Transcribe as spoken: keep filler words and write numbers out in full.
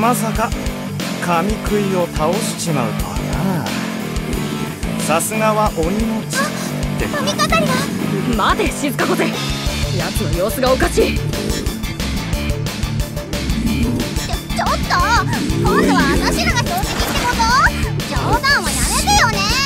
まさか神食いを倒しちまうとはな。さすがは鬼の血ってか。神語りが。待て静子ぜ、奴の様子がおかしい。ちょ、ちょっと今度は私らが掃除にってこと？冗談はやめてよね。